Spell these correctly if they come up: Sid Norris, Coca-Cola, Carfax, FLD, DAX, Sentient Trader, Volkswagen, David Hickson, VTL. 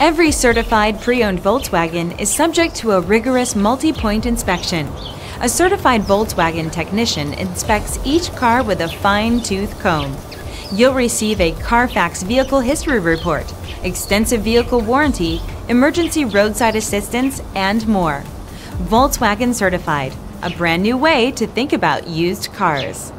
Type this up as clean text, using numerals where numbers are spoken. Every certified pre-owned Volkswagen is subject to a rigorous multi-point inspection. A certified Volkswagen technician inspects each car with a fine-tooth comb. You'll receive a Carfax Vehicle History Report, extensive vehicle warranty, emergency roadside assistance, and more. Volkswagen Certified, a brand new way to think about used cars.